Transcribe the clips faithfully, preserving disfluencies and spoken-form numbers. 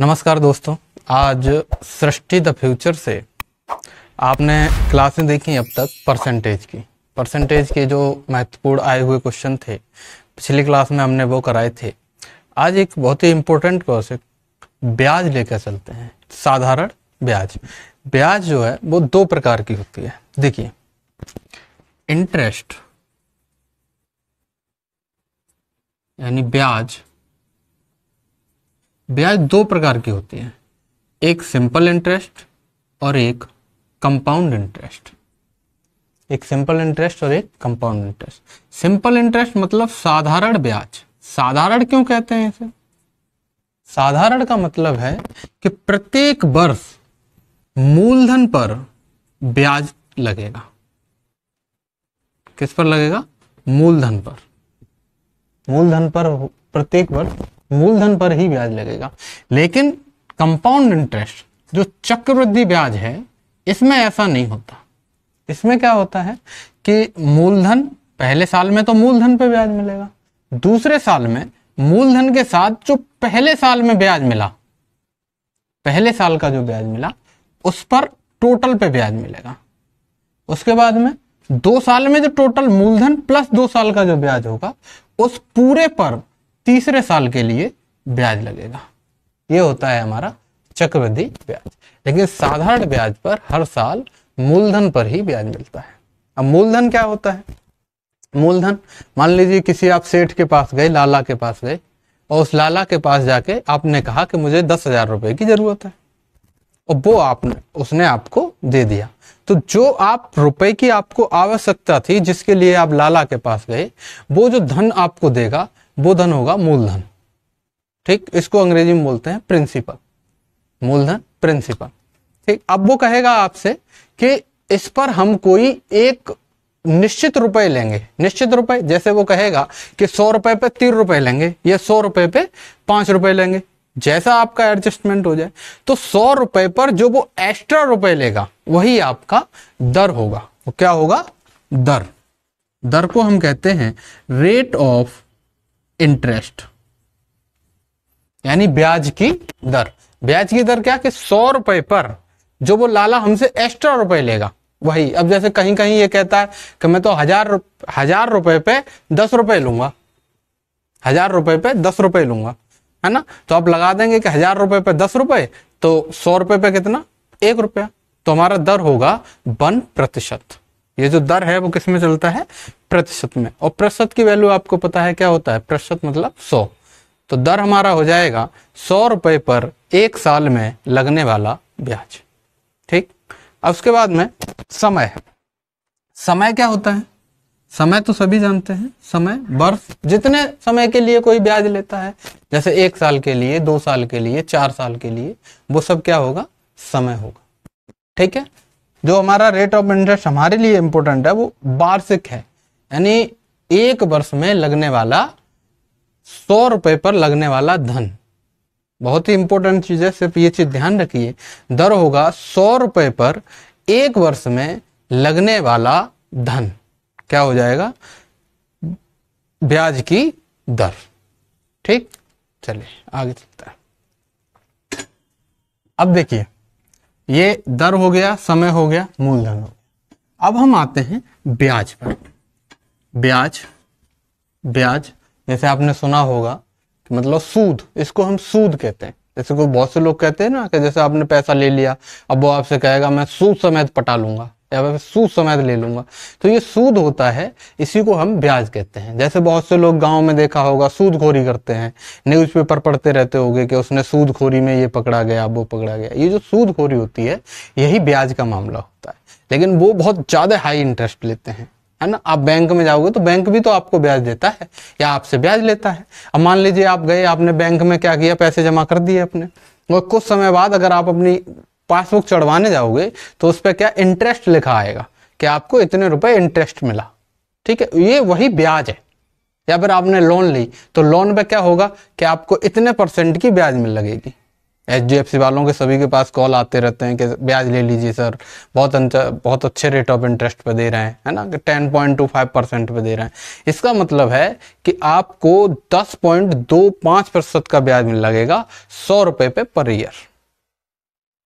नमस्कार दोस्तों, आज सृष्टि द फ्यूचर से आपने क्लासें देखी अब तक परसेंटेज की परसेंटेज के जो महत्वपूर्ण आए हुए क्वेश्चन थे। पिछली क्लास में हमने वो कराए थे। आज एक बहुत ही इम्पोर्टेंट कॉन्सेप्ट ब्याज लेकर चलते हैं। साधारण ब्याज ब्याज जो है वो दो प्रकार की होती है। देखिए, इंटरेस्ट यानी ब्याज ब्याज दो प्रकार की होती है, एक सिंपल इंटरेस्ट और एक कंपाउंड इंटरेस्ट। एक सिंपल इंटरेस्ट और एक कंपाउंड इंटरेस्ट। सिंपल इंटरेस्ट मतलब साधारण ब्याज। साधारण क्यों कहते हैं इसे? साधारण का मतलब है कि प्रत्येक वर्ष मूलधन पर ब्याज लगेगा। किस पर लगेगा? मूलधन पर। मूलधन पर प्रत्येक वर्ष मूलधन पर ही ब्याज लगेगा। लेकिन कंपाउंड इंटरेस्ट जो चक्रवृद्धि ब्याज है, इसमें ऐसा नहीं होता। इसमें क्या होता है कि मूलधन पहले साल में तो मूलधन पे ब्याज मिलेगा, दूसरे साल में मूलधन के साथ जो पहले साल में ब्याज मिला, पहले साल का जो ब्याज मिला उस पर टोटल पे ब्याज मिलेगा। उसके बाद में दो साल में जो टोटल मूलधन प्लस दो साल का जो ब्याज होगा उस पूरे पर तीसरे साल के लिए ब्याज लगेगा। ये होता है हमारा चक्रवृद्धि ब्याज। लेकिन साधारण ब्याज पर हर साल मूलधन पर ही ब्याज मिलता है। अब मूलधन क्या होता है? मूलधन, मान लीजिए किसी आप सेठ के पास गए, लाला के पास गए और उस लाला के पास जाके आपने कहा कि मुझे दस हजार रुपये की जरूरत है और वो आपने उसने आपको दे दिया। तो जो आप रुपए की आपको आवश्यकता थी जिसके लिए आप लाला के पास गए, वो जो धन आपको देगा वो धन होगा मूलधन। ठीक, इसको अंग्रेजी में बोलते हैं प्रिंसिपल। मूलधन प्रिंसिपल। ठीक, अब वो कहेगा आपसे कि इस पर हम कोई एक निश्चित रुपए लेंगे। निश्चित रुपए, जैसे वो कहेगा कि सौ रुपए पे तीन रुपए लेंगे या सौ रुपए पे पांच रुपए लेंगे, जैसा आपका एडजस्टमेंट हो जाए। तो सौ रुपए पर जो वो एक्स्ट्रा रुपए लेगा वही आपका दर होगा। वो क्या होगा? दर। दर को हम कहते हैं रेट ऑफ इंटरेस्ट यानी ब्याज की दर। ब्याज की दर क्या? कि सौ रुपए पर जो वो लाला हमसे एक्स्ट्रा रुपए लेगा वही। अब जैसे कहीं कहीं ये कहता है कि मैं तो हजार रुप, हजार रुपए पे दस रुपए लूंगा, हजार रुपए पे दस रुपए लूंगा, है ना। तो आप लगा देंगे कि हजार रुपए पे दस रुपए तो सौ रुपए पे कितना? एक रुपया। तो हमारा दर होगा वन प्रतिशत। ये जो दर है वो किस में चलता है? प्रतिशत में। और प्रतिशत की वैल्यू आपको पता है क्या होता है? प्रतिशत मतलब सौ। तो दर हमारा हो जाएगा सौ रुपए पर एक साल में लगने वाला ब्याज। ठीक, अब उसके बाद में समय। समय क्या होता है? समय तो सभी जानते हैं। समय वर्ष, जितने समय के लिए कोई ब्याज लेता है, जैसे एक साल के लिए, दो साल के लिए, चार साल के लिए, वो सब क्या होगा? समय होगा। ठीक है, जो हमारा रेट ऑफ इंटरेस्ट हमारे लिए इम्पोर्टेंट है वो वार्षिक है, यानी एक वर्ष में लगने वाला, सौ रुपए पर लगने वाला धन। बहुत ही इंपॉर्टेंट चीज है, सिर्फ ये चीज ध्यान रखिए। दर होगा सौ रुपए पर एक वर्ष में लगने वाला धन। क्या हो जाएगा? ब्याज की दर। ठीक, चलिए आगे चलते हैं। अब देखिए, ये दर हो गया, समय हो गया, मूलधन हो गया। अब हम आते हैं ब्याज पर। ब्याज ब्याज जैसे आपने सुना होगा कि मतलब सूद, इसको हम सूद कहते हैं। जैसे कोई बहुत से लोग कहते हैं ना कि जैसे आपने पैसा ले लिया, अब वो आपसे कहेगा मैं सूद समेत पटा लूंगा या मैं सूद समेत ले लूंगा। तो ये सूद होता है, इसी को हम ब्याज कहते हैं। जैसे बहुत से लोग गाँव में देखा होगा सूदखोरी करते हैं, न्यूज़पेपर पढ़ते रहते होंगे कि उसने सूदखोरी में ये पकड़ा गया, वो पकड़ा गया। ये जो सूदखोरी होती है यही ब्याज का मामला होता है। लेकिन वो बहुत ज़्यादा हाई इंटरेस्ट लेते हैं, है ना। आप बैंक में जाओगे तो बैंक भी तो आपको ब्याज देता है या आपसे ब्याज लेता है। अब मान लीजिए आप गए, आपने बैंक में क्या किया, पैसे जमा कर दिए अपने, और कुछ समय बाद अगर आप अपनी पासबुक चढ़वाने जाओगे तो उस पर क्या इंटरेस्ट लिखा आएगा कि आपको इतने रुपए इंटरेस्ट मिला। ठीक है, ये वही ब्याज है। या फिर आपने लोन ली तो लोन पे क्या होगा कि आपको इतने परसेंट की ब्याज मिल लगेगी। एच डी एफ सी वालों के सभी के पास कॉल आते रहते हैं कि ब्याज ले लीजिए सर, बहुत बहुत अच्छे रेट ऑफ इंटरेस्ट पे दे रहे हैं, है ना, कि ten point two five percent पे दे रहे हैं। इसका मतलब है कि आपको दस पॉइंट दो पाँच प्रतिशत का ब्याज मिल लगेगा सौ रुपये पे पर ईयर।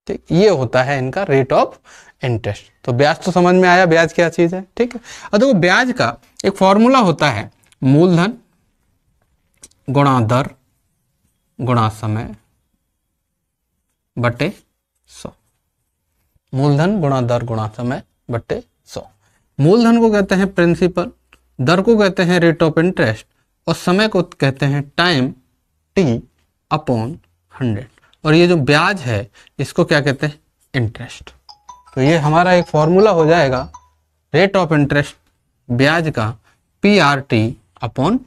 ठीक, ये होता है इनका रेट ऑफ इंटरेस्ट। तो ब्याज तो समझ में आया, ब्याज क्या चीज़ है। ठीक है, और देखो ब्याज का एक फॉर्मूला होता है, मूलधन गुणा दर गुणा समय बटे सौ। मूलधन गुणा दर गुणा समय बटे सौ। मूलधन को कहते हैं प्रिंसिपल, दर को कहते हैं रेट ऑफ इंटरेस्ट, और समय को कहते हैं टाइम, टी अपॉन हंड्रेड। और ये जो ब्याज है इसको क्या कहते हैं, इंटरेस्ट। तो ये हमारा एक फॉर्मूला हो जाएगा रेट ऑफ इंटरेस्ट ब्याज का, P R T upon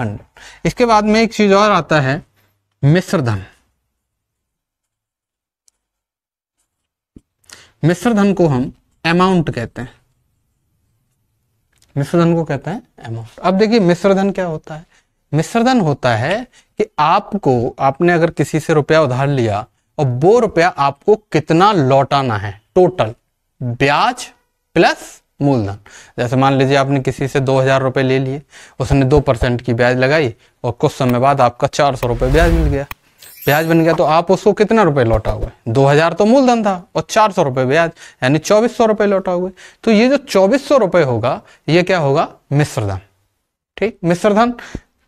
hundred. इसके बाद में एक चीज और आता है मिश्रधन। मिश्रधन को हम अमाउंट कहते हैं, मिश्रधन को कहते हैं अमाउंट। अब देखिए मिश्रधन क्या होता है। मिश्रधन होता है कि आपको, आपने अगर किसी से रुपया उधार लिया और वो रुपया आपको कितना लौटाना है, टोटल ब्याज प्लस मूलधन। जैसे मान लीजिए आपने किसी से दो हजार रुपये ले लिए, उसने दो परसेंट की ब्याज लगाई और कुछ समय बाद आपका चार सौ रुपये ब्याज मिल गया, ब्याज बन गया। तो आप उसको कितना रुपए लौटा हुआ है, दो हजार तो मूलधन था और चार सौ रुपये ब्याज, यानी चौबीस सौ रुपये लौटा हुआ। तो ये जो चौबीस सौ रुपये होगा ये क्या होगा, मिश्रधन। ठीक, मिश्रधन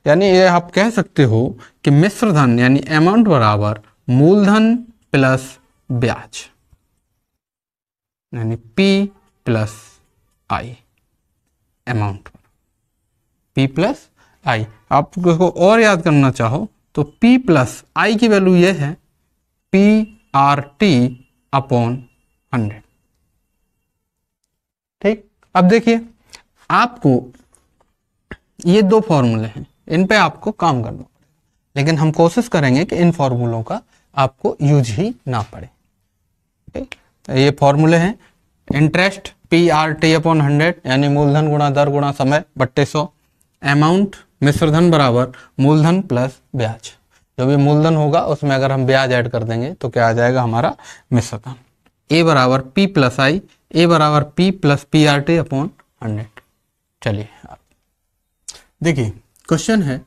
यानी ये आप कह सकते हो कि मिश्रधन यानी अमाउंट बराबर मूलधन प्लस ब्याज, यानी P plus I amount, P plus I. आप उसको और याद करना चाहो तो पी प्लस आई की वैल्यू ये है, P R T upon hundred. ठीक, अब देखिए आपको ये दो फॉर्मूले हैं, इन पे आपको काम करना पड़ेगा, लेकिन हम कोशिश करेंगे कि इन फॉर्मूलों का आपको यूज ही ना पड़े। ठीक, ये फॉर्मूले हैं, interest P R T upon hundred यानी मूलधन गुणा दर गुणा समय बट्टे सौ, अमाउंट मिश्रधन बराबर मूलधन प्लस ब्याज। जो भी मूलधन होगा उसमें अगर हम ब्याज ऐड कर देंगे तो क्या आ जाएगा हमारा मिश्रधन। ए बराबर पी प्लस आई, ए बराबर P plus P R T upon hundred. चलिए देखिए क्वेश्चन है,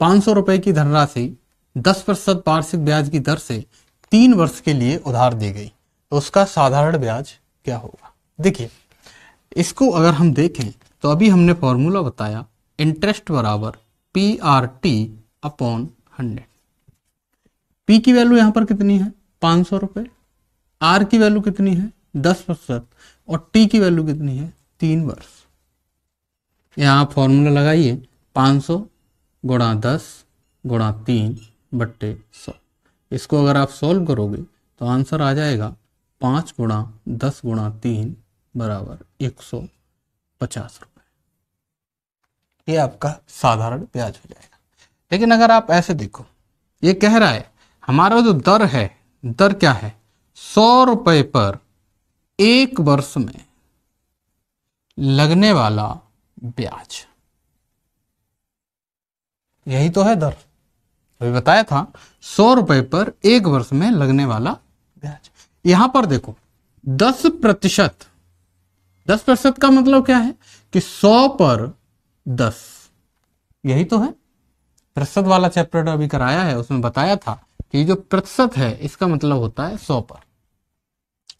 पाँच सौ रुपये की धनराशि दस प्रतिशत वार्षिक ब्याज की दर से तीन वर्ष के लिए उधार दी गई, तो उसका साधारण ब्याज क्या होगा। देखिए इसको अगर हम देखें तो अभी हमने फॉर्मूला बताया, इंटरेस्ट बराबर P R T upon hundred. P की वैल्यू यहाँ पर कितनी है, पाँच सौ रुपये, आर की वैल्यू कितनी है, दस प्रतिशत, और टी की वैल्यू कितनी है, तीन वर्ष। यहाँ फॉर्मूला लगाइए, पाँच सौ गुणा दस गुणा तीन बट्टे सौ। इसको अगर आप सॉल्व करोगे तो आंसर आ जाएगा पाँच गुणा दस गुणा तीन बराबर एक सौ पचास रुपये। ये आपका साधारण ब्याज हो जाएगा। लेकिन अगर आप ऐसे देखो, ये कह रहा है हमारा जो दर है, दर क्या है, सौ रुपये पर एक वर्ष में लगने वाला ब्याज। यही तो है दर, अभी बताया था, सौ रुपये पर एक वर्ष में लगने वाला ब्याज। यहां पर देखो दस प्रतिशत, दस प्रतिशत का मतलब क्या है कि सौ पर दस, यही तो है। प्रतिशत वाला चैप्टर अभी कराया है, उसमें बताया था कि जो प्रतिशत है इसका मतलब होता है सौ पर,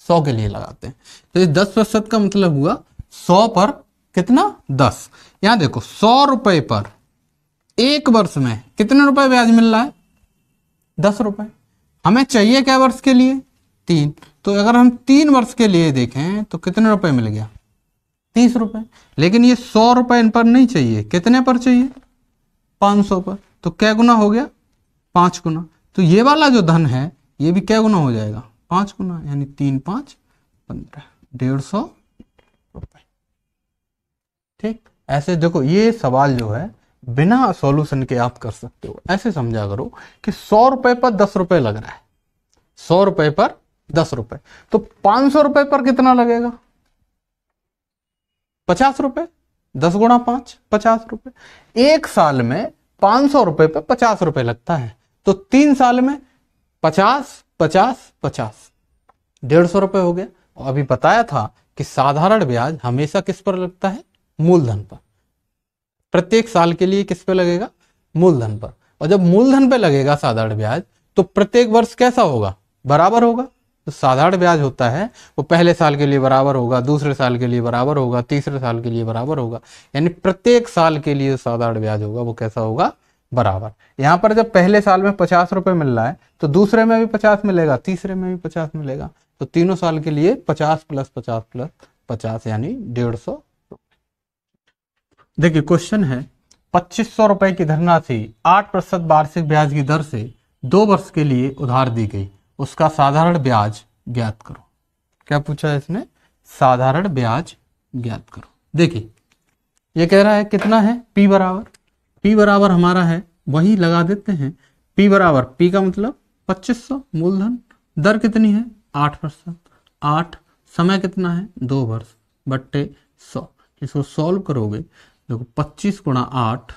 सौ के लिए लगाते हैं। तो इस दस प्रतिशत का मतलब हुआ सौ पर कितना, दस। यहां देखो सौ रुपये पर एक वर्ष में कितने रुपए ब्याज मिल रहा है, दस रुपये। हमें चाहिए क्या वर्ष के लिए, तीन। तो अगर हम तीन वर्ष के लिए देखें तो कितने रुपए मिल गया, तीस रुपए। लेकिन ये सौ रुपए इन पर नहीं चाहिए, कितने पर चाहिए, पाँच सौ पर। तो क्या गुना हो गया, पाँच गुना। तो ये वाला जो धन है ये भी क्या गुना हो जाएगा, पाँच गुना, यानी तीन पाँच पंद्रह, डेढ़ सौ रुपये। ठीक, ऐसे देखो ये सवाल जो है बिना सॉल्यूशन के आप कर सकते हो। ऐसे समझा करो कि सौ रुपए पर दस रुपये लग रहा है, सौ रुपए पर दस रुपए, तो पाँच सौ रुपए पर कितना लगेगा, पचास रुपए। दस गुणा पाँच, पचास रुपये। एक साल में पाँच सौ रुपये पर पचास रुपये लगता है, तो तीन साल में पचास पचास पचास डेढ़ सौ रुपये हो गया। और अभी बताया था कि साधारण ब्याज हमेशा किस पर लगता है? मूलधन पर। प्रत्येक साल के लिए किस पे लगेगा? मूलधन पर। और जब मूलधन पे लगेगा साधारण ब्याज तो प्रत्येक वर्ष कैसा होगा? बराबर होगा। तो साधारण ब्याज होता है वो पहले साल के लिए बराबर होगा, दूसरे साल के लिए बराबर होगा, तीसरे साल के लिए बराबर होगा, यानी प्रत्येक साल के लिए साधारण ब्याज होगा वो कैसा होगा? बराबर। यहाँ पर जब पहले साल में पचास रुपये मिल रहा है तो दूसरे में भी पचास मिलेगा, तीसरे में भी पचास मिलेगा, तो तीनों साल के लिए पचास प्लस पचास प्लस पचास यानी डेढ़ सौ। देखिए क्वेश्चन है, पच्चीस सौ रुपए की धनराशि आठ प्रतिशत वार्षिक ब्याज की दर से दो वर्ष के लिए उधार दी गई, उसका साधारण ब्याज ज्ञात करो। क्या पूछा है इसने? साधारण ब्याज ज्ञात करो। देखिए ये कह रहा है कितना है? P बराबर, P बराबर हमारा है, वही लगा देते हैं। P बराबर, P का मतलब पच्चीस सौ मूलधन, दर कितनी है? आठ परसेंट, आठ, समय कितना है? दो वर्ष बट्टे सौ। इसको सॉल्व करोगे देखो पच्चीस गुणा आठ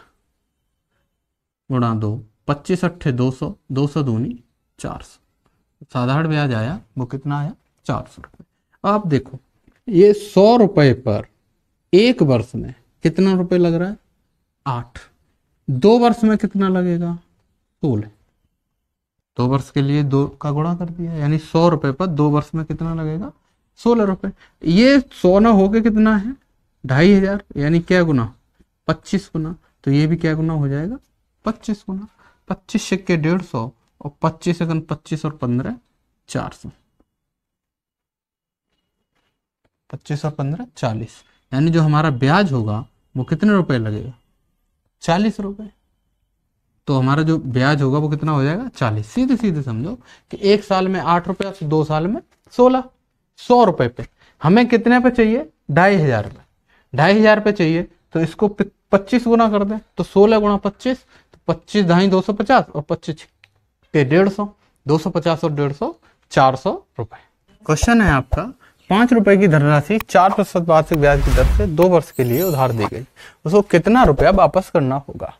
गुणा दो, पच्चीस अट्ठे दो सौ, दो सौ दूनी चार सौ। साधारण ब्याज आया वो कितना आया? चार सौ रुपये। आप देखो ये सौ रुपये पर एक वर्ष में कितना रुपए लग रहा है? आठ। दो वर्ष में कितना लगेगा? सोलह। दो वर्ष के लिए दो का गुणा कर दिया, यानी सौ रुपये पर दो वर्ष में कितना लगेगा? सोलह रुपये। ये सौ न होके कितना है? ढाई हजार, यानी क्या गुना? पच्चीस गुना। तो ये भी क्या गुना हो जाएगा? पच्चीस गुना। पच्चीस सिक्के डेढ़ सौ और पच्चीस एक पच्चीस और पंद्रह चार सौ, पच्चीस और पंद्रह चालीस, यानी जो हमारा ब्याज होगा वो कितने रुपए लगेगा? चालीस रुपए। तो हमारा जो ब्याज होगा वो कितना हो जाएगा? चालीस। सीधे सीधे समझो कि एक साल में आठ रुपये, दो साल में सोलह। सौ रुपये पे हमें कितने पे चाहिए? ढाई हजार रुपये। ढाई हजार पे चाहिए तो इसको पच्चीस गुना कर दें तो सोलह गुणा पच्चीस, तो पच्चीस ढाई दो सौ पचास और पच्चीस पे डेढ़ सौ, दो सौ पचास और डेढ़ सौ चार सौ रुपए। क्वेश्चन है आपका, पांच रुपए की धनराशि चार प्रतिशत वार्षिक ब्याज की दर से दो वर्ष के लिए उधार दी गई, उसको कितना रुपया वापस करना होगा?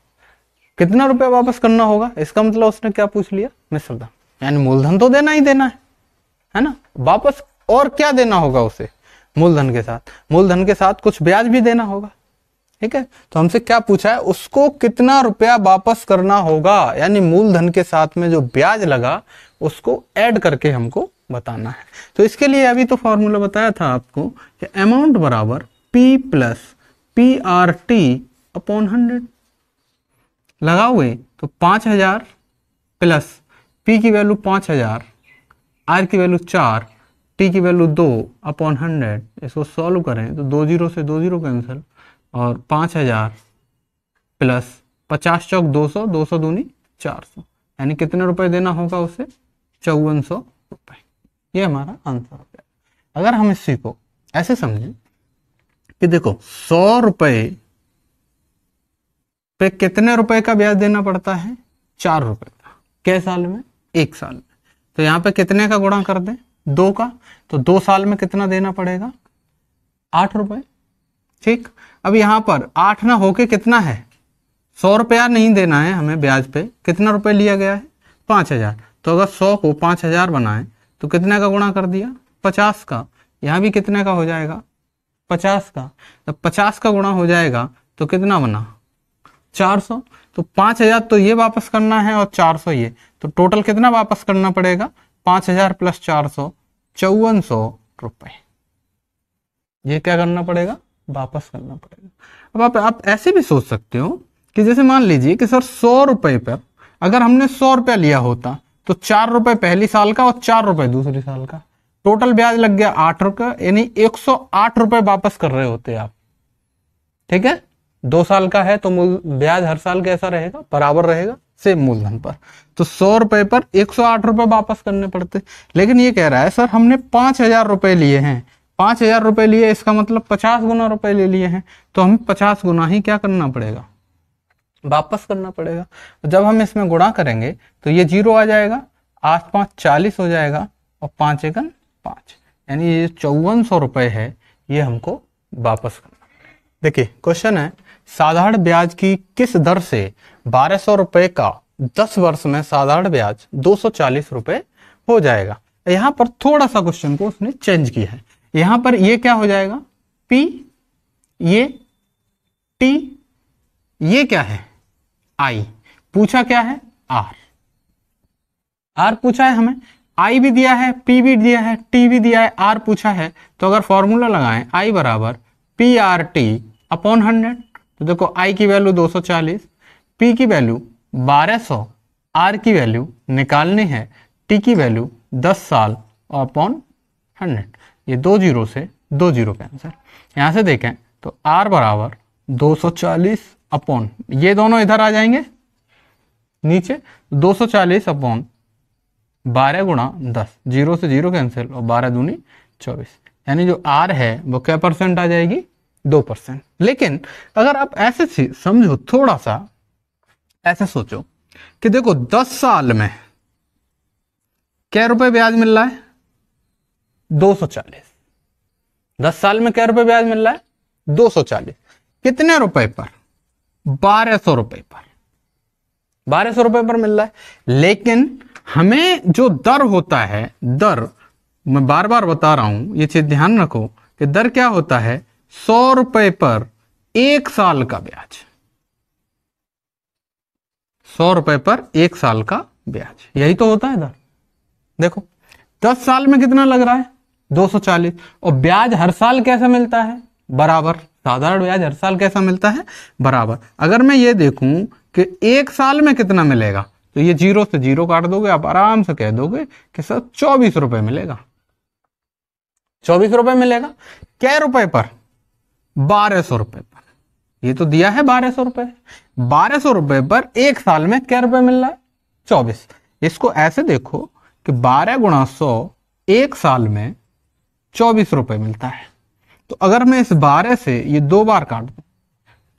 कितना रुपया वापस करना होगा? इसका मतलब उसने क्या पूछ लिया? मिश्रधन, यानी मूलधन तो देना ही देना है, है ना? वापस और क्या देना होगा उसे? मूलधन के साथ, मूलधन के साथ कुछ ब्याज भी देना होगा। ठीक है, तो हमसे क्या पूछा है? उसको कितना रुपया वापस करना होगा, यानी मूलधन के साथ में जो ब्याज लगा उसको ऐड करके हमको बताना है। तो इसके लिए अभी तो फॉर्मूला बताया था आपको कि अमाउंट बराबर P plus P R T upon hundred. लगाओगे तो पांच हजार प्लस पी की वैल्यू पांच हजार, आर की वैल्यू चार, टी की वैल्यू दो अपॉन हंड्रेड। इसको सॉल्व करें तो दो जीरो से दो जीरो कैंसिल और पाँच हजार प्लस पचास चौक दो सौ, दो सौ दूनी चार सौ, यानी कितने रुपए देना होगा उसे? चौवन सौ रुपये। ये हमारा आंसर हो गया। अगर हम इसी को ऐसे समझें कि देखो सौ रुपये पे कितने रुपए का ब्याज देना पड़ता है? चार रुपये का। कै साल में? एक साल में। तो यहाँ पे कितने का गुणा कर दें? दो का। तो दो साल में कितना देना पड़ेगा? आठ रुपए। ठीक, अब यहाँ पर आठ ना होके कितना है? सौ रुपया नहीं देना है हमें ब्याज पे। कितना रुपए लिया गया है? पांच हजार। तो अगर सौ को पांच हजार बनाए तो कितने का गुणा कर दिया? पचास का। यहाँ भी कितने का हो जाएगा? पचास का। तो पचास का गुणा हो जाएगा तो कितना बना? चार सौ। तो पांच हजार तो ये वापस करना है और चार सौ ये, तो टोटल कितना वापस करना पड़ेगा? पांच हजार प्लस चार सौ, चौवन सौ रुपए। ये क्या करना पड़ेगा? वापस करना पड़ेगा। अब आप, आप ऐसे भी सोच सकते हो कि जैसे मान लीजिए कि सर सौ रुपए पर अगर हमने सौ रुपया लिया होता तो चार रुपए पहले साल का और चार रुपए दूसरे साल का, टोटल ब्याज लग गया आठ रुपये, यानी एक सौ आठ रुपए वापस कर रहे होते आप। ठीक है, दो साल का है तो मूल ब्याज हर साल कैसा रहेगा? बराबर रहेगा, सेम मूलधन पर। तो सौ रुपए पर एक सौ आठ रुपए वापस करने पड़ते। लेकिन ये कह रहा है सर हमने पांच हजार रुपए लिए हैं, पांच हजार रुपए लिए इसका मतलब पचास गुना रुपए ले लिए हैं, तो हमें पचास गुना ही क्या करना पड़ेगा? वापस करना पड़ेगा। जब हम इसमें गुणा करेंगे तो ये जीरो आ जाएगा, आठ पांच चालीस हो जाएगा और पांच एकन पांच, यानी ये चौवन सौ रुपए है ये हमको वापस करना। देखिए क्वेश्चन है, साधारण ब्याज की किस दर से बारह सौ रुपए का दस वर्ष में साधारण ब्याज दो सौ चालीस रुपए हो जाएगा। यहाँ पर थोड़ा सा क्वेश्चन को उसने चेंज किया है। यहाँ पर ये क्या हो जाएगा, पी, ये टी, ये क्या है आई, पूछा क्या है आर, आर पूछा है हमें, आई भी दिया है, पी भी दिया है, टी भी दिया है, आर पूछा है। तो अगर फॉर्मूला लगाएं आई बराबर P R T upon hundred, तो देखो आई की वैल्यू दो सौ चालीस, पी की वैल्यू बारह सौ, आर की वैल्यू निकालनी है, टी की वैल्यू दस साल अपॉन हंड्रेड, ये दो जीरो से दो जीरो का आंसर। यहाँ से देखें तो आर बराबर दो सौ चालीस अपॉन, ये दोनों इधर आ जाएंगे नीचे, दो सौ चालीस अपॉन बारह गुणा दस, जीरो से जीरो कैंसिल और बारह दूनी चौबीस, यानी जो आर है वो क्या परसेंट आ जाएगी, दो परसेंट। लेकिन अगर आप ऐसे समझो, थोड़ा सा ऐसे सोचो कि देखो दस साल में क्या रुपए ब्याज मिल रहा है, दो सौ चालीस, दस साल में क्या रुपए ब्याज मिल रहा है, दो सौ चालीस, कितने रुपए पर, बारह सौ रुपए पर, बारह सौ रुपए पर मिल रहा है। लेकिन हमें जो दर होता है, दर मैं बार बार बता रहा हूं, ये चीज ध्यान रखो कि दर क्या होता है, सौ रुपए पर एक साल का ब्याज, सौ रुपए पर एक साल का ब्याज, यही तो होता है दर। देखो दस साल में कितना लग रहा है, दो सौ चालीस, और ब्याज हर साल कैसा मिलता है, बराबर, साधारण ब्याज हर साल कैसा मिलता है, बराबर। अगर मैं ये देखूं कि एक साल में कितना मिलेगा, तो ये जीरो से जीरो काट दोगे, आप आराम से कह दोगे कि सर चौबीस रुपए मिलेगा, चौबीस रुपए मिलेगा, क्या रुपए पर, बारह सौ रुपए पर, ये तो दिया है बारह सौ रुपए, बारह सौ रुपए पर एक साल में क्या रुपए मिल रहा है, चौबीस। इसको ऐसे देखो कि बारह गुणा सौ एक साल में चौबीस रुपए मिलता है, तो अगर मैं इस बारह से ये दो बार काट दूं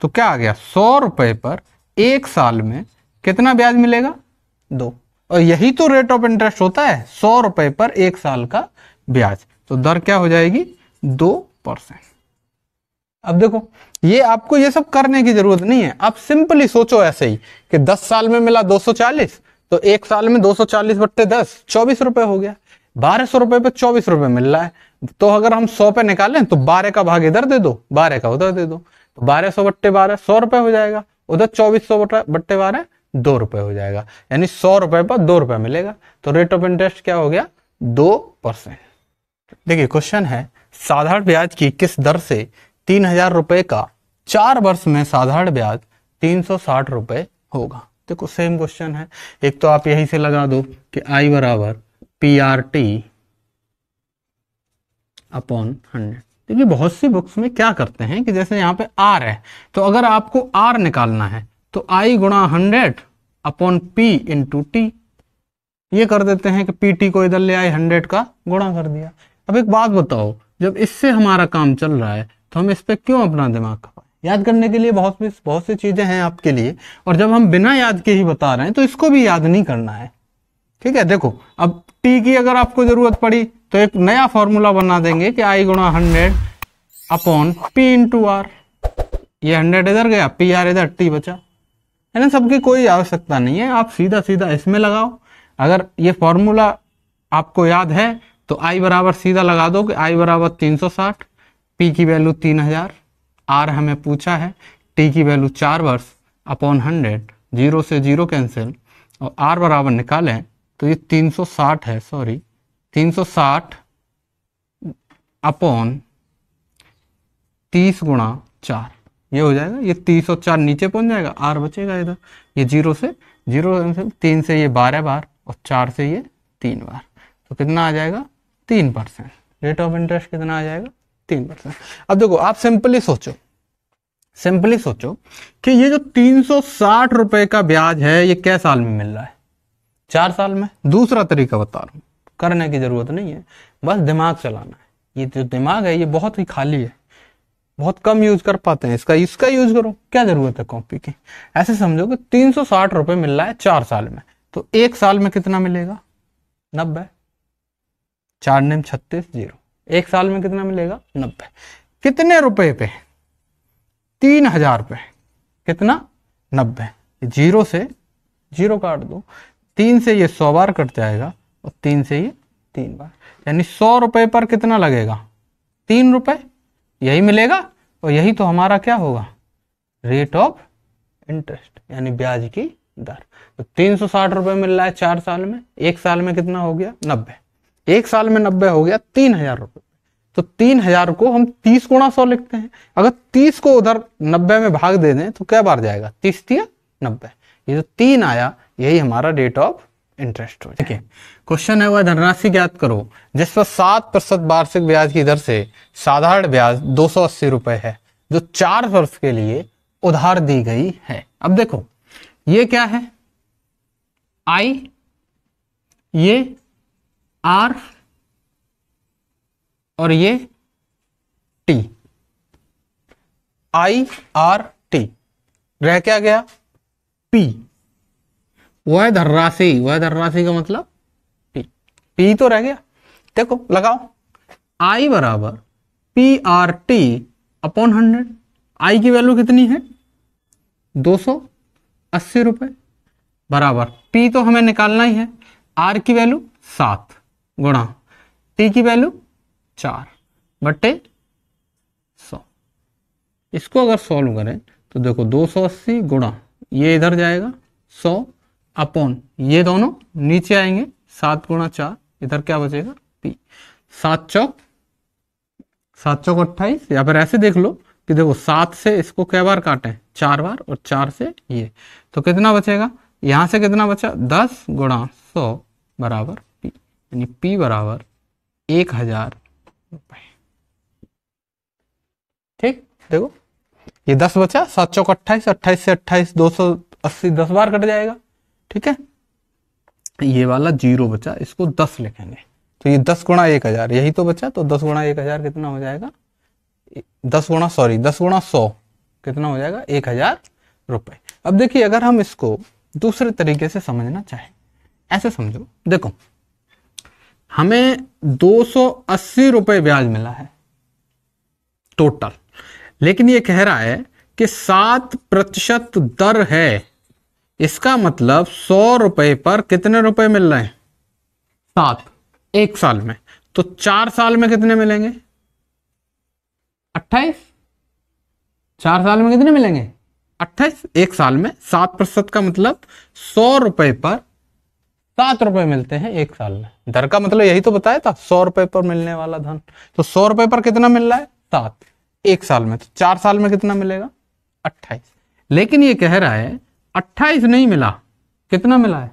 तो क्या आ गया, सौ रुपए पर एक साल में कितना ब्याज मिलेगा, दो, और यही तो रेट ऑफ इंटरेस्ट होता है, सौ रुपए पर एक साल का ब्याज, तो दर क्या हो जाएगी, दो परसेंट। अब देखो ये आपको ये सब करने की जरूरत नहीं है, आप सिंपली सोचो ऐसे ही कि दस साल में मिला दो सौ चालीस, तो एक साल में दो सौ चालीस बट्टे दस चौबीस रुपए हो गया, बारह सौ रुपए पर चौबीस रुपए मिल रहा है, तो अगर हम सौ पे निकालें तो बारह का भाग इधर दे दो, बारह का उधर दे दो, तो बारह सौ बट्टे बारह सौ रुपए हो जाएगा, उधर चौबीस सौ बट्टे बारह दो रुपए हो जाएगा, यानी सौ रुपए पर दो रुपए मिलेगा, तो रेट ऑफ इंटरेस्ट क्या हो गया, दो परसेंट। देखिए क्वेश्चन है, साधारण ब्याज की किस दर से तीन हजार रुपए का चार वर्ष में साधारण ब्याज तीन सौ साठ रुपए होगा। देखो सेम क्वेश्चन है, एक तो आप यही से लगा दो कि आई बराबर P R T upon hundred. देखिए बहुत सी बुक्स में क्या करते हैं कि जैसे यहाँ पे आर है, तो अगर आपको आर निकालना है तो आई गुणा hundred upon P into T, ये कर देते हैं कि पी टी को इधर ले आए, हंड्रेड का गुणा कर दिया। अब एक बात बताओ, जब इससे हमारा काम चल रहा है तो हम इस पर क्यों अपना दिमाग खपाएं? याद करने के लिए बहुत बहुत सी चीजें हैं आपके लिए, और जब हम बिना याद के ही बता रहे हैं तो इसको भी याद नहीं करना है, ठीक है। देखो अब टी की अगर आपको जरूरत पड़ी तो एक नया फॉर्मूला बना देंगे कि आई गुणा hundred upon P into R, ये हंड्रेड इधर गया, पी आर इधर, टी बचा, है ना। सबकी कोई आवश्यकता नहीं है, आप सीधा सीधा इसमें लगाओ। अगर ये फॉर्मूला आपको याद है तो आई बराबर सीधा लगा दो कि आई बराबर तीन सौ साठ, पी की वैल्यू तीन हजार, आर हमें पूछा है, टी की वैल्यू चार वर्ष अपॉन हंड्रेड, जीरो से जीरो कैंसिल, और आर बराबर निकालें तो ये तीन सौ साठ है, सॉरी तीन सौ साठ अपॉन तीस गुणा चार, ये हो जाएगा, ये तीस और चार नीचे पहुंच जाएगा, आर बचेगा इधर, ये जीरो से जीरो कैंसिल, तीन से ये बारह बार और चार से ये तीन बार, तो कितना आ जाएगा, तीन परसेंट। रेट ऑफ इंटरेस्ट कितना आ जाएगा, तीन परसेंट। अब देखो आप सिंपली सोचो, सिंपली सोचो कि ये जो तीन सौ साठ रुपए का ब्याज है ये क्या साल में मिल रहा है, चार साल में। दूसरा तरीका बता रहा हूँ, करने की जरूरत नहीं है, बस दिमाग चलाना है। ये जो दिमाग है ये बहुत ही खाली है, बहुत कम यूज कर पाते हैं इसका, इसका यूज करो, क्या जरूरत है कॉपी की। ऐसे समझो कि तीन सौ साठ रुपए मिल रहा है चार साल में, तो एक साल में कितना मिलेगा, नब्बे, चार नेम छत्तीस, जीरो, एक साल में कितना मिलेगा, नब्बे, कितने रुपए पे, तीन हजार पे, कितना, नब्बे, जीरो से जीरो काट दो, तीन से ये सौ बार कट जाएगा और तीन से ये तीन बार, यानी सौ रुपये पर कितना लगेगा, तीन रुपये, यही मिलेगा और यही तो हमारा क्या होगा, रेट ऑफ इंटरेस्ट यानी ब्याज की दर। तो तीन सौ साठ रुपये मिल रहा है चार साल में, एक साल में कितना हो गया नब्बे, एक साल में नब्बे हो गया तीन हजार रुपये। तो तीन हजार को हम तीस गुणा सौ लिखते हैं, अगर तीस को उधर नब्बे में भाग दे दें तो क्या बार जाएगा, तीस तीन नब्बे, ये जो तीन आया यही हमारा रेट ऑफ इंटरेस्ट हो। ठीक है, क्वेश्चन है वह धनराशि ज्ञात करो जिस पर सात प्रतिशत वार्षिक ब्याज की दर से साधारण ब्याज दो सौ अस्सी रुपए है जो चार वर्ष के लिए उधार दी गई है। अब देखो ये क्या है, आई, ये आर और ये टी, आई आर टी, रह क्या गया पी, वह धनराशि, वह धनराशि का मतलब पी, पी तो रह गया। देखो लगाओ, आई बराबर P R T upon hundred, I की वैल्यू कितनी है दो सौ अस्सी रुपये, बराबर पी तो हमें निकालना ही है, आर की वैल्यू सात गुणा टी की वैल्यू चार बटे सौ। इसको अगर सॉल्व करें तो देखो दो सौ अस्सी गुणा ये इधर जाएगा सौ अपॉन ये दोनों नीचे आएंगे सात गुणा चार, इधर क्या बचेगा पी, सात चौक सात चौक अट्ठाईस, या फिर ऐसे देख लो कि देखो सात से इसको क्या बार काटें चार बार और चार से ये, तो कितना बचेगा, यहाँ से कितना बचा दस गुणा सौ बराबर पी, यानी पी बराबर एक हजार रुपये। ठीक, देखो ये दस बचा, सात चौक अट्ठाईस, अट्ठाईस से अट्ठाईस दो सौ अस्सी दस बार कट जाएगा। ठीक है, ये वाला जीरो बचा, इसको दस लिखेंगे तो ये दस गुणा एक हजार, यही तो बचा, तो दस गुणा एक हजार कितना हो जाएगा, दस गुणा सॉरी दस गुणा सौ कितना हो जाएगा एक हजार रुपये। अब देखिए अगर हम इसको दूसरे तरीके से समझना चाहें, ऐसे समझो, देखो हमें दो सौ अस्सी रुपये ब्याज मिला है टोटल, लेकिन ये कह रहा है कि सात प्रतिशत दर है, इसका मतलब सौ रुपए पर कितने रुपए मिल रहे हैं, सात, एक साल में, तो चार साल में कितने मिलेंगे अट्ठाईस, चार साल में कितने मिलेंगे अट्ठाईस, एक साल में सात प्रतिशत का मतलब सौ रुपए पर सात रुपए मिलते हैं एक साल में, दर का मतलब यही तो बताया था सौ रुपए पर मिलने वाला धन, तो सौ रुपए पर कितना मिल रहा है सात एक साल में, तो चार साल में कितना मिलेगा अट्ठाईस, लेकिन ये कह रहा है अट्ठाईस नहीं मिला, कितना मिला है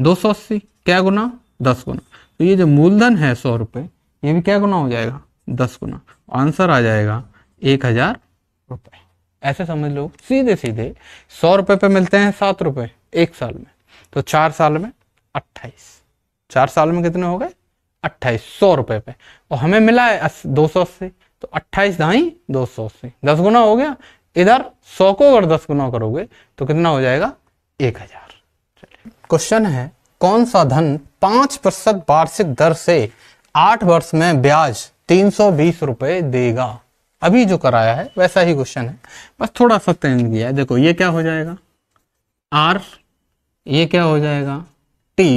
दो सौ अस्सी, क्या गुना दस गुना, तो ये जो मूलधन है सौ रुपये ये भी क्या गुना हो जाएगा दस गुना, आंसर आ जाएगा एक हजार रुपये। ऐसे समझ लो सीधे सीधे सौ रुपये पे मिलते हैं सात रुपये एक साल में, तो चार साल में अट्ठाईस, चार साल में कितने हो गए अट्ठाईस सौ रुपये पे, और हमें मिला है दो सौ अस्सी, तो अट्ठाईस ढाई दो सौ अस्सी, दस गुना हो गया, इधर सौ को अगर दस गुना करोगे तो कितना हो जाएगा एक हजार। क्वेश्चन है कौन सा धन पांच प्रतिशत वार्षिक दर से आठ वर्ष में ब्याज तीन सौ बीस रुपए देगा। अभी जो कराया है वैसा ही क्वेश्चन है, बस थोड़ा सा चेंज किया है। देखो ये क्या हो जाएगा आर, ये क्या हो जाएगा टी,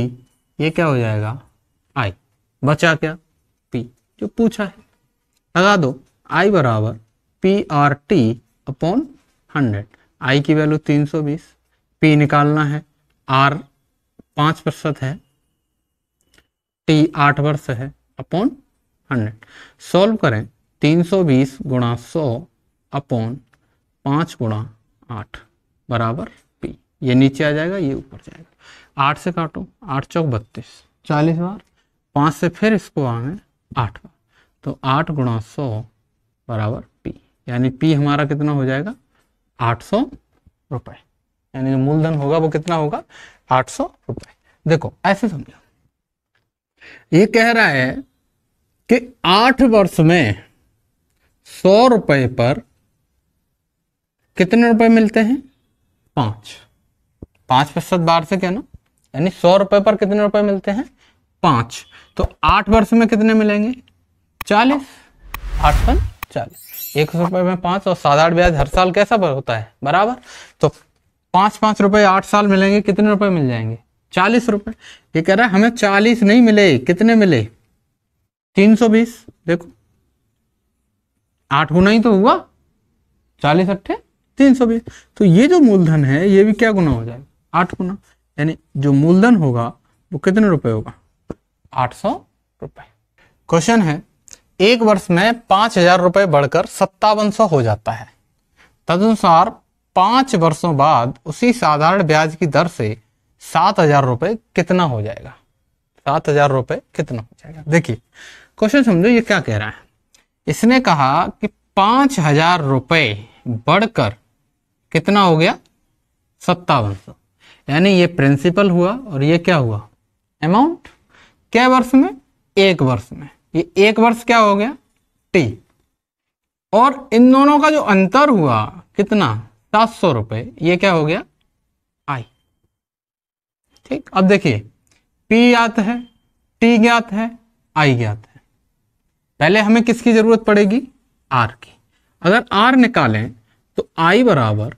ये क्या हो जाएगा आई, बचा क्या पी जो पूछा है। लगा दो आई बराबर P R T upon hundred, I की वैल्यू तीन सौ बीस, पी निकालना है, आर पाँच परसेंट है, टी आठ वर्ष है अपॉन हंड्रेड। सॉल्व करें तीन सौ बीस गुणा सौ अपॉन पाँच गुणा आठ बराबर पी, ये नीचे आ जाएगा ये ऊपर जाएगा, आठ से काटो आठ चौक बत्तीस चालीस बार, पाँच से फिर इसको आएँ आठ बार, तो आठ गुणा सौ बराबर पी, यानी पी हमारा कितना हो जाएगा आठ सौ रुपए, यानी जो मूलधन होगा वो कितना होगा आठ सौ रुपए। देखो ऐसे समझो, ये कह रहा है कि आठ वर्ष में सौ रुपए पर कितने रुपए मिलते हैं पांच, पांच प्रतिशत बार से क्या ना, यानी सौ रुपए पर कितने रुपए मिलते हैं पांच, तो आठ वर्ष में कितने मिलेंगे चालीस, आठ पर चालीस, एक सौ रुपये में पाँच, और साधारण ब्याज हर साल कैसा होता है बराबर, तो पांच पांच रुपए आठ साल मिलेंगे, कितने रुपए मिल जाएंगे? चालीस रुपए। ये कह रहा है हमें चालीस नहीं मिले, कितने मिले? तीन सौ बीस। देखो आठ गुना ही तो हुआ, चालीस अट्ठे तीन सौ बीस। तो ये जो मूलधन है ये भी क्या गुना हो जाएगा? आठ गुना। यानी जो मूलधन होगा वो कितने रुपए होगा? आठ सौ रुपए। क्वेश्चन है एक वर्ष में पांच हजार रुपए बढ़कर सत्तावन सौ हो जाता है, तदनुसार पांच वर्षों बाद उसी साधारण ब्याज की दर से सात हजार रुपए कितना हो जाएगा? सात हजार रुपए कितना हो जाएगा? देखिए क्वेश्चन समझो, ये क्या कह रहा है। इसने कहा कि पांच हजार रुपए बढ़कर कितना हो गया? सत्तावन सौ। यानी ये प्रिंसिपल हुआ और ये क्या हुआ? अमाउंट। क्या वर्ष में? एक वर्ष में। ये एक वर्ष क्या हो गया? टी। और इन दोनों का जो अंतर हुआ कितना? सात सौ रुपए। ये क्या हो गया? आई। ठीक। अब देखिए पी ज्ञात है, टी ज्ञात है, आई ज्ञात है। पहले हमें किसकी जरूरत पड़ेगी? आर की। अगर आर निकालें तो आई बराबर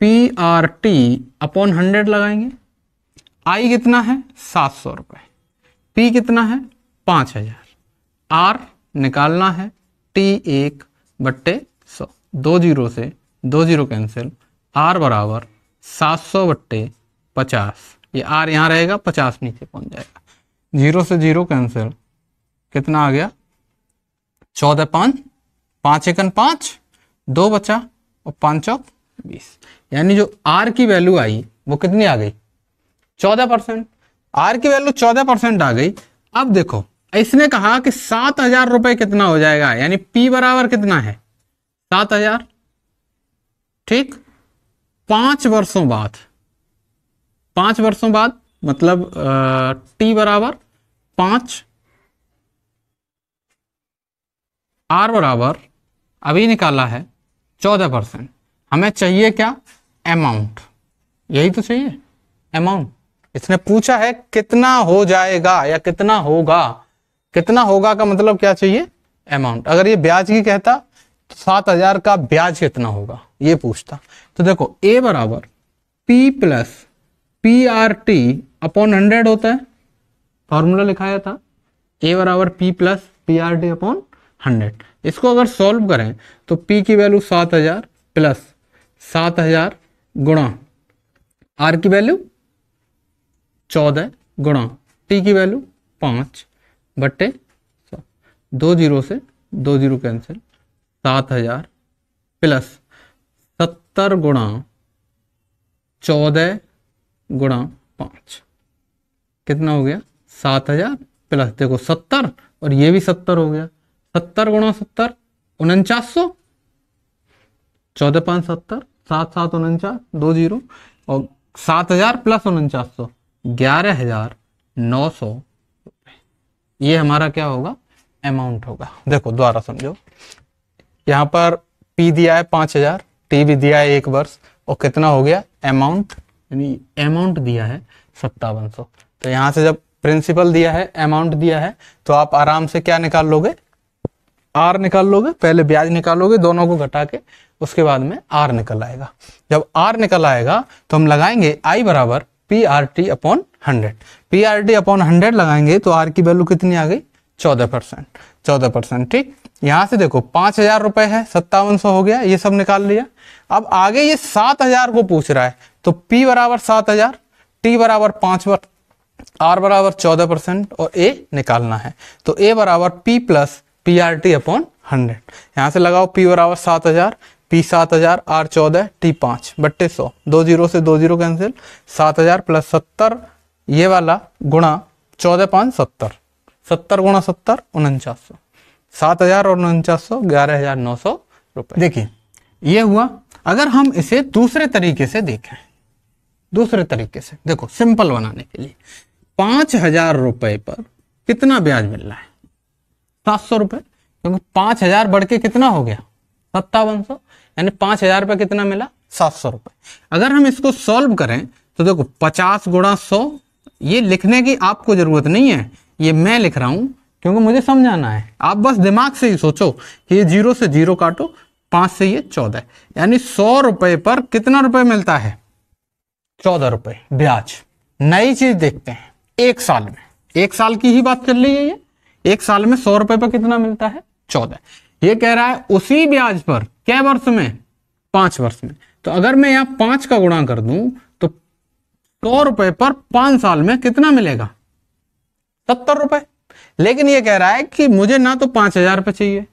P R T upon hundred लगाएंगे। आई कितना है? सात सौ रुपये। पी कितना है? पाँच हजार। आर निकालना है टी एक बट्टे सौ। दो जीरो से दो जीरो कैंसिल। आर बराबर सात सौ बट्टे पचास। ये आर यहाँ रहेगा, पचास नीचे पहुँच जाएगा। जीरो से जीरो कैंसिल, कितना आ गया? चौदह पाँच, पाँच एकन पाँच, दो बचा और पाँच चौक बीस। यानी जो आर की वैल्यू आई वो कितनी आ गई? चौदह परसेंट। आर की वैल्यू चौदह परसेंट आ गई। अब देखो इसने कहा कि सात हजार रुपये कितना हो जाएगा, यानी पी बराबर कितना है? सात हजार। ठीक। पांच वर्षों बाद, पांच वर्षों बाद मतलब टी बराबर पांच, आर बराबर अभी निकाला है चौदह परसेंट। हमें चाहिए क्या? अमाउंट। यही तो चाहिए, अमाउंट। इसने पूछा है कितना हो जाएगा या कितना होगा। कितना होगा का मतलब क्या चाहिए? अमाउंट। अगर ये ब्याज की कहता तो सात हजार का ब्याज कितना होगा ये पूछता। तो देखो ए बराबर P plus P R T upon hundred होता है। फॉर्मूला लिखाया था ए बराबर P plus P R T upon hundred. इसको अगर सॉल्व करें तो P की वैल्यू सात हजार प्लस सात हजार गुणा R की वैल्यू चौदह गुणा T की वैल्यू पाँच बट्टे सौ। दो जीरो से दो जीरो कैंसिल, सात हजार प्लस सत्तर गुणा चौदह गुणा पाँच, कितना हो गया? सात हजार प्लस देखो सत्तर, और ये भी सत्तर हो गया। सत्तर गुणा सत्तर उनचास सौ, चौदह पाँच सत्तर, सात सात उनचास, दो जीरो, और सात हजार प्लस उनचास सौ, ग्यारह हजार नौ सौ। ये हमारा क्या होगा? अमाउंट होगा। देखो दोबारा समझो, यहाँ पर पी दिया है पाँच हजार, टी भी दिया है एक वर्ष, और कितना हो गया? अमाउंट। यानी अमाउंट दिया है सत्तावन सौ। तो यहाँ से जब प्रिंसिपल दिया है, अमाउंट दिया है, तो आप आराम से क्या निकाल लोगे? आर निकाल लोगे। पहले ब्याज निकालोगे, दोनों को घटा के, उसके बाद में आर निकल आएगा। जब आर निकल आएगा तो हम लगाएंगे आई बराबर P R T upon hundred. P R T upon hundred लगाएंगे तो आर की वैल्यू कितनी आ गई? चौदह परसेंट। चौदह परसेंट। ठीक। यहाँ से देखो पाँच हजार रुपये है, सत्तावन सौ हो गया, ये सब निकाल लिया। अब आगे ये सात हजार को पूछ रहा है, तो पी बराबर सात हजार, टी बराबर पाँच, आर बराबर चौदह परसेंट और ए निकालना है। तो ए बराबर P plus P R T upon hundred. यहाँ से लगाओ पी बराबर सात हजार, पी सात हजार, आर चौदह, टी पाँच बट्टे सौ। दो जीरो से दो जीरो कैंसिल, सात हजार प्लस सत्तर ये वाला गुणा चौदह पाँच सत्तर, सत्तर गुणा सत्तर उनचास सौ, सात हजार और उनचास सौ, ग्यारह हजार नौ सौ रुपये। देखिए ये हुआ। अगर हम इसे दूसरे तरीके से देखें, दूसरे तरीके से देखो, सिंपल बनाने के लिए, पाँच हजार रुपये पर कितना ब्याज मिल रहा है? सात सौ रुपये, क्योंकि पाँच हजार बढ़ के कितना हो गया? सत्तावन सौ। यानी पाँच हजार पर कितना मिला? सात सौ रुपये। अगर हम इसको सॉल्व करें तो देखो पचास गुणा सौ, ये लिखने की आपको ज़रूरत नहीं है, ये मैं लिख रहा हूँ क्योंकि मुझे समझाना है। आप बस दिमाग से ही सोचो कि ये जीरो से जीरो काटो, पाँच से ये चौदह, यानी सौ रुपये पर कितना रुपये मिलता है? चौदह रुपए ब्याज। नई चीज देखते हैं, एक साल में, एक साल की ही बात कर ली है ये, एक साल में सौ रुपए पर कितना मिलता है चौदह। ये कह रहा है उसी ब्याज पर क्या वर्ष में, पांच वर्ष में। तो अगर मैं यहां पांच का गुणा कर दूं तो सौ रुपए पर पांच साल में कितना मिलेगा, सत्तर रुपए। लेकिन ये कह रहा है कि मुझे ना तो पांच हजार पे चाहिए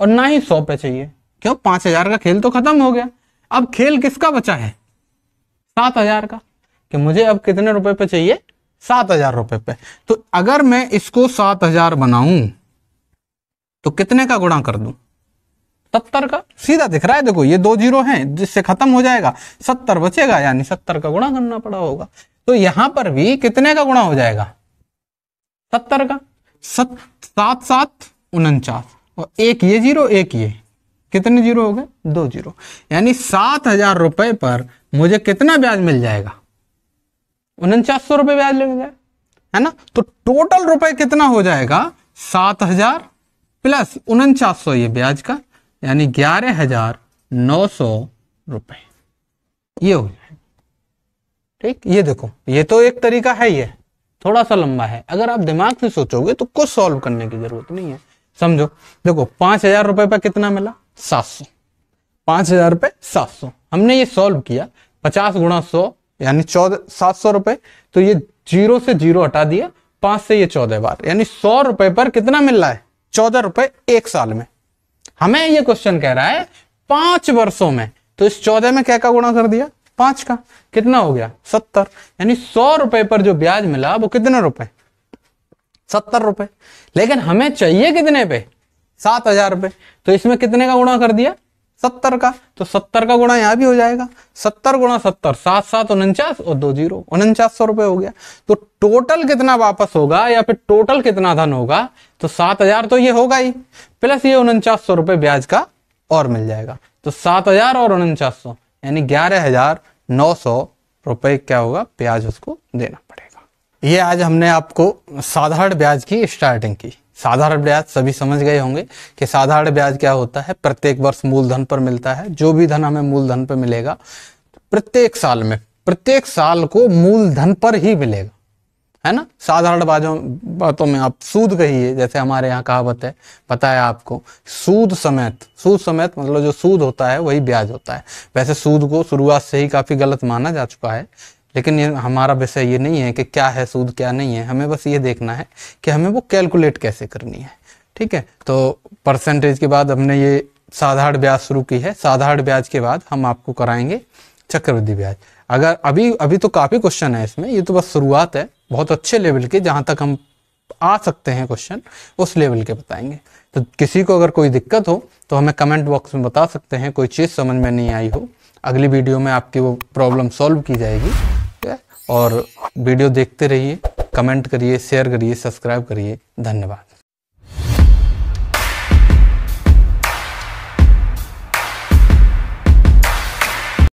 और ना ही सौ पे चाहिए, क्यों, पांच हजार का खेल तो खत्म हो गया। अब खेल किसका बचा है, सात हजार का, कि मुझे अब कितने रुपए पे चाहिए, सात हजार रुपए पे। तो अगर मैं इसको सात हजार बनाऊं तो कितने का गुणा कर दूं, सत्तर का। सीधा दिख रहा है, देखो ये दो जीरो हैं जिससे खत्म हो जाएगा, सत्तर बचेगा, यानी सत्तर का गुणा करना पड़ा होगा। तो यहां पर भी कितने का गुणा हो जाएगा, सत्तर का। सत सात सात उनचास, और एक ये जीरो एक ये, कितने जीरो हो गए, दो जीरो। यानी सात हजार रुपए पर मुझे कितना ब्याज मिल जाएगा, उनचास सौ रुपये ब्याज मिल जाएगा, है ना। तो टोटल रुपए कितना हो जाएगा, सात हजार प्लस उनचास सौ ये ब्याज का, यानी ग्यारह हजार नौ सौ रुपये ये हो जाएगा। ठीक, ये देखो ये तो एक तरीका है, ये थोड़ा सा लंबा है, अगर आप दिमाग से सोचोगे तो कुछ सॉल्व करने की जरूरत नहीं है। समझो, देखो पांच हजार रुपए पर कितना मिला, सात सौ, पांच हजार रुपए सात सौ, हमने ये सॉल्व किया, पचास गुणा सौ यानी चौदह, सात सौ रुपए। तो ये जीरो से जीरो हटा दिया, पांच से ये चौदह बार, यानी सौ रुपए पर कितना मिल रहा है, चौदह रुपए एक साल में। हमें ये क्वेश्चन कह रहा है पांच वर्षों में, तो इस चौदह में क्या का गुणा कर दिया, पांच का, कितना हो गया, सत्तर। यानी सौ रुपए पर जो ब्याज मिला वो कितने रुपए, सत्तर रुपए। लेकिन हमें चाहिए कितने पे, सात हजार रुपये। तो इसमें कितने का गुणा कर दिया, सत्तर का। तो सत्तर का गुणा यहाँ भी हो जाएगा, सत्तर गुणा सत्तर, सात सात उनचास और दो जीरो, उनचास सौ रुपये हो गया। तो टोटल कितना वापस होगा, या फिर टोटल कितना धन होगा, तो सात हजार तो ये होगा ही, प्लस ये उनचास सौ रुपये ब्याज का और मिल जाएगा। तो सात हजार और उनचास सौ यानी ग्यारह हजार नौ सौ रुपये क्या होगा, ब्याज उसको देना पड़ेगा। ये आज हमने आपको साधारण ब्याज की स्टार्टिंग की। साधारण ब्याज सभी समझ गए होंगे कि साधारण ब्याज क्या होता है, प्रत्येक वर्ष मूलधन पर मिलता है, जो भी धन हमें मूलधन पर मिलेगा प्रत्येक साल में, प्रत्येक साल को मूलधन पर ही मिलेगा, है ना। साधारण बाजों बातों में आप सूद कहिए, जैसे हमारे यहाँ कहावत है, पता है आपको, सूद समेत, सूद समेत मतलब जो सूद होता है वही ब्याज होता है। वैसे सूद को शुरुआत से ही काफी गलत माना जा चुका है, लेकिन ये हमारा विषय ये नहीं है कि क्या है सूद क्या नहीं है, हमें बस ये देखना है कि हमें वो कैलकुलेट कैसे करनी है। ठीक है, तो परसेंटेज के बाद हमने ये साधारण ब्याज शुरू की है, साधारण ब्याज के बाद हम आपको कराएंगे चक्रवृद्धि ब्याज। अगर अभी अभी तो काफ़ी क्वेश्चन है इसमें, ये तो बस शुरुआत है, बहुत अच्छे लेवल के जहाँ तक हम आ सकते हैं क्वेश्चन उस लेवल के बताएंगे। तो किसी को अगर कोई दिक्कत हो तो हमें कमेंट बॉक्स में बता सकते हैं, कोई चीज़ समझ में नहीं आई हो, अगली वीडियो में आपकी वो प्रॉब्लम सॉल्व की जाएगी। और वीडियो देखते रहिए, कमेंट करिए, शेयर करिए, सब्सक्राइब करिए। धन्यवाद।